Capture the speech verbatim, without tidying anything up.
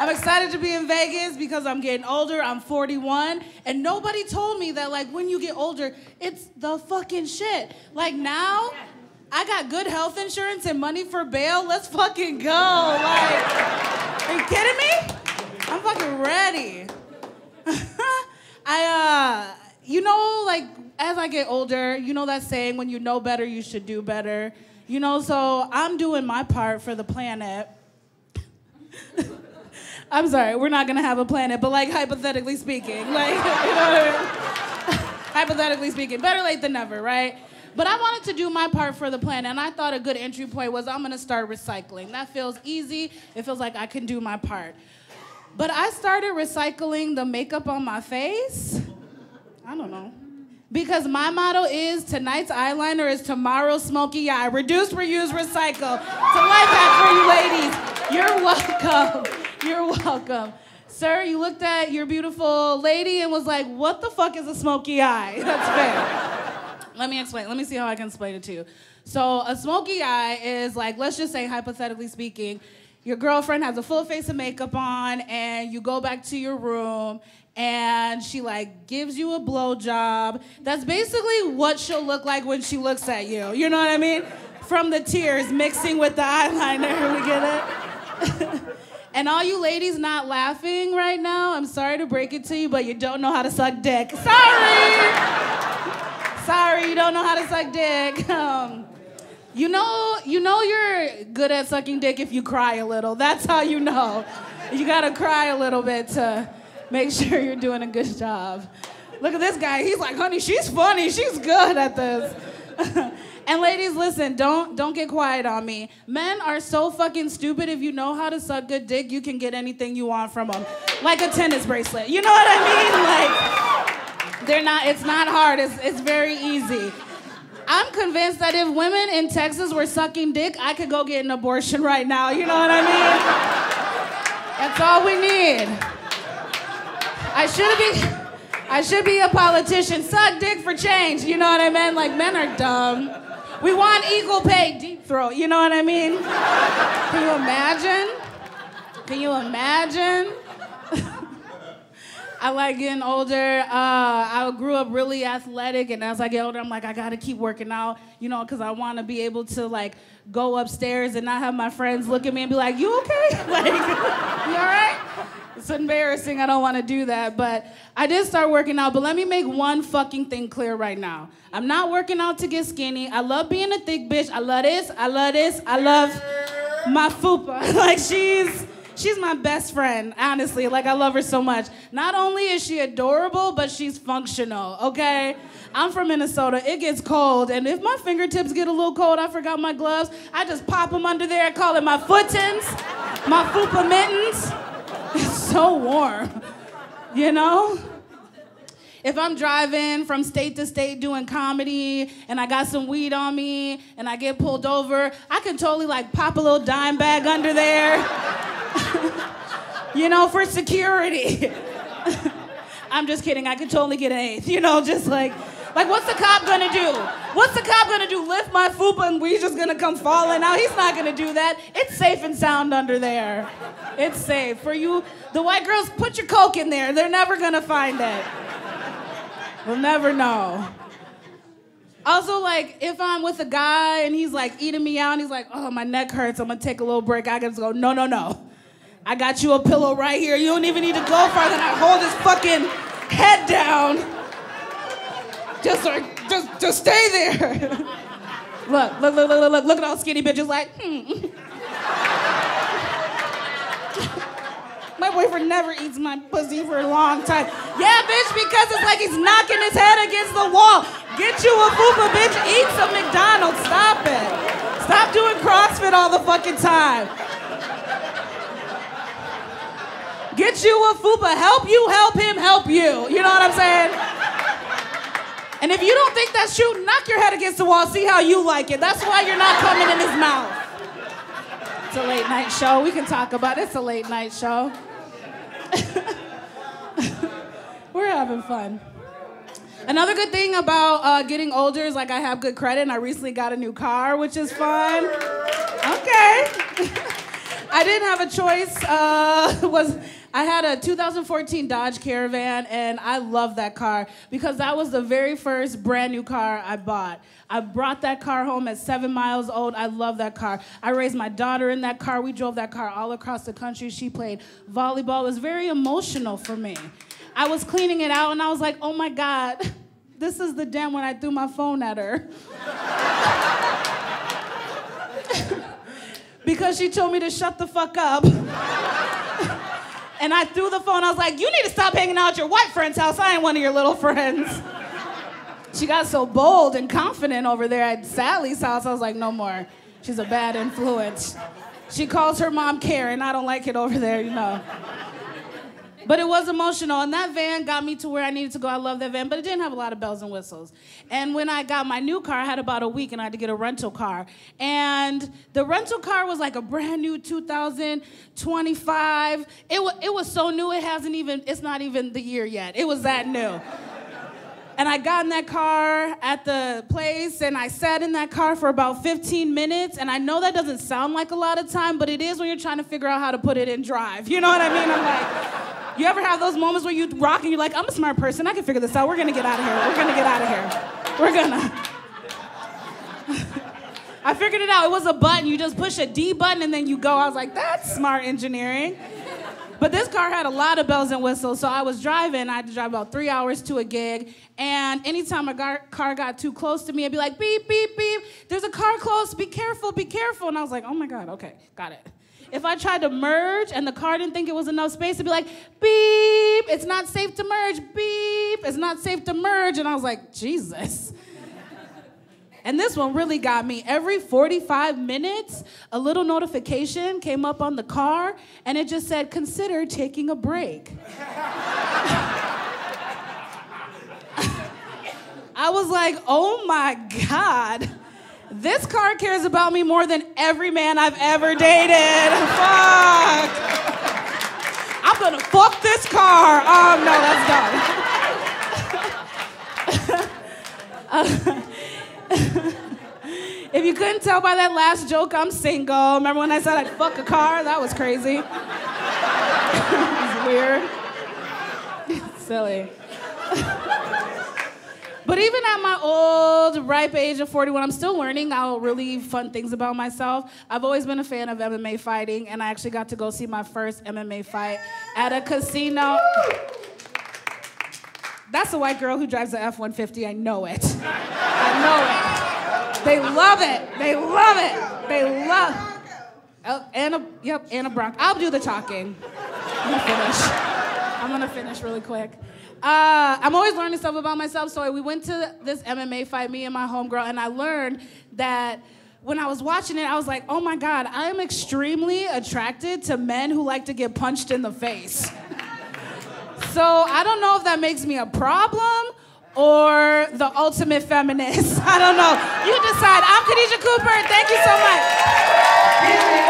I'm excited to be in Vegas because I'm getting older. I'm forty-one. And nobody told me that, like, when you get older, it's the fucking shit. Like, now, I got good health insurance and money for bail. Let's fucking go. Like, are you kidding me? I'm fucking ready. I, uh, you know, like, as I get older, you know that saying, when you know better, you should do better. You know, so I'm doing my part for the planet. I'm sorry, we're not gonna have a planet, but like hypothetically speaking, like, you know what I mean? Hypothetically speaking, better late than never, right? But I wanted to do my part for the planet, and I thought a good entry point was I'm gonna start recycling. That feels easy, it feels like I can do my part. But I started recycling the makeup on my face. I don't know. Because my motto is tonight's eyeliner is tomorrow's smoky eye. Reduce, reuse, recycle. It's a life hack for you ladies. You're welcome. You're welcome. Sir, you looked at your beautiful lady and was like, what the fuck is a smoky eye? That's fair. Let me explain. Let me see how I can explain it to you. So a smoky eye is like, let's just say, hypothetically speaking, your girlfriend has a full face of makeup on and you go back to your room and she like gives you a blowjob. That's basically what she'll look like when she looks at you. You know what I mean? From the tears mixing with the eyeliner, we get it? And all you ladies not laughing right now, I'm sorry to break it to you, but you don't know how to suck dick. Sorry! Sorry, you don't know how to suck dick. Um, you know, you know you're good at sucking dick if you cry a little. That's how you know. You gotta cry a little bit to make sure you're doing a good job. Look at this guy, he's like, honey, she's funny, she's good at this. And ladies, listen, don't, don't get quiet on me. Men are so fucking stupid. If you know how to suck good dick, you can get anything you want from them. Like a tennis bracelet. You know what I mean? Like, they're not, it's not hard. It's, it's very easy. I'm convinced that if women in Texas were sucking dick, I could go get an abortion right now. You know what I mean? That's all we need. I should be, I should be a politician. Suck dick for change. You know what I mean? Like, men are dumb. We want equal pay, deep throat, you know what I mean? Can you imagine? Can you imagine? I like getting older. Uh, I grew up really athletic, and as I get older, I'm like, I gotta keep working out, you know, because I wanna be able to like go upstairs and not have my friends look at me and be like, you okay? Like, you all right? It's embarrassing, I don't wanna do that, but I did start working out, but let me make one fucking thing clear right now. I'm not working out to get skinny. I love being a thick bitch. I love this, I love this, I love my fupa. Like, she's she's my best friend, honestly. Like, I love her so much. Not only is she adorable, but she's functional, okay? I'm from Minnesota, it gets cold, and if my fingertips get a little cold, I forgot my gloves, I just pop them under there, I call it my footins, my fupa mittens. It's so warm, you know? If I'm driving from state to state doing comedy and I got some weed on me and I get pulled over, I can totally like pop a little dime bag under there, you know, for security. I'm just kidding, I could totally get an eighth, you know, just like, like what's the cop gonna do? What's the cop gonna do? Lift my fupa and we just gonna come falling out? He's not gonna do that. It's safe and sound under there. It's safe. For you, the white girls, put your coke in there. They're never gonna find it. We'll never know. Also, like, if I'm with a guy and he's like eating me out and he's like, oh, my neck hurts, I'm gonna take a little break. I can just go, no, no, no. I got you a pillow right here. You don't even need to go farther. I hold his fucking head down. Just, just, just stay there. Look, look, look, look, look, look at all skinny bitches like, hmm. My boyfriend never eats my pussy for a long time. Yeah, bitch, because it's like he's knocking his head against the wall. Get you a fupa, bitch, eat some McDonald's, stop it. Stop doing CrossFit all the fucking time. Get you a fupa, help you, help him, help you. You know what I'm saying? And if you don't think that's true, knock your head against the wall, see how you like it. That's why you're not coming in his mouth. It's a late night show, we can talk about it. It's a late night show. We're having fun. Another good thing about uh, getting older is like I have good credit and I recently got a new car, which is fun. Okay. I didn't have a choice. Uh, was I had a two thousand fourteen Dodge Caravan, and I loved that car because that was the very first brand new car I bought. I brought that car home at seven miles old. I love that car. I raised my daughter in that car. We drove that car all across the country. She played volleyball. It was very emotional for me. I was cleaning it out, and I was like, oh, my God, this is the damn one I threw my phone at her. Because she told me to shut the fuck up. And I threw the phone. I was like, you need to stop hanging out at your white friend's house. I ain't one of your little friends. She got so bold and confident over there at Sally's house. I was like, no more. She's a bad influence. She calls her mom Karen. I don't like it over there, you know. But it was emotional, and that van got me to where I needed to go. I love that van, but it didn't have a lot of bells and whistles. And when I got my new car, I had about a week, and I had to get a rental car. And the rental car was like a brand new two thousand twenty-five. It, w it was so new, it hasn't even, it's not even the year yet. It was that new. And I got in that car at the place, and I sat in that car for about fifteen minutes. And I know that doesn't sound like a lot of time, but it is when you're trying to figure out how to put it in drive. You know what I mean? I'm like, you ever have those moments where you rock and you're like, I'm a smart person. I can figure this out. We're going to get out of here. We're going to get out of here. We're going to. I figured it out. It was a button. You just push a D button, and then you go. I was like, that's smart engineering. But this car had a lot of bells and whistles, so I was driving. I had to drive about three hours to a gig, and anytime a gar car got too close to me, it'd be like, beep, beep, beep, there's a car close, be careful, be careful. And I was like, oh my God, okay, got it. If I tried to merge and the car didn't think it was enough space, it'd be like, beep, it's not safe to merge, beep, it's not safe to merge. And I was like, Jesus. And this one really got me. Every forty-five minutes, a little notification came up on the car, and it just said, consider taking a break. I was like, oh my God, this car cares about me more than every man I've ever dated. Fuck. I'm gonna fuck this car. Um, no, that's done. uh, If you couldn't tell by that last joke, I'm single. Remember when I said I'd fuck a car? That was crazy. It was weird. Silly. But even at my old, ripe age of forty-one, I'm still learning out really fun things about myself. I've always been a fan of M M A fighting, and I actually got to go see my first M M A fight at a casino. Woo! That's a white girl who drives the F one fifty. I know it. I know it. They love it. They love it. They love it. Oh, Anna, yep, Anna Bronco. I'll do the talking. I'm gonna finish. I'm gonna finish really quick. Uh, I'm always learning stuff about myself. So we went to this M M A fight, me and my homegirl, and I learned that when I was watching it, I was like, oh my God, I am extremely attracted to men who like to get punched in the face. So I don't know if that makes me a problem or the ultimate feminist. I don't know. You decide. I'm Khadijah Cooper. Thank you so much.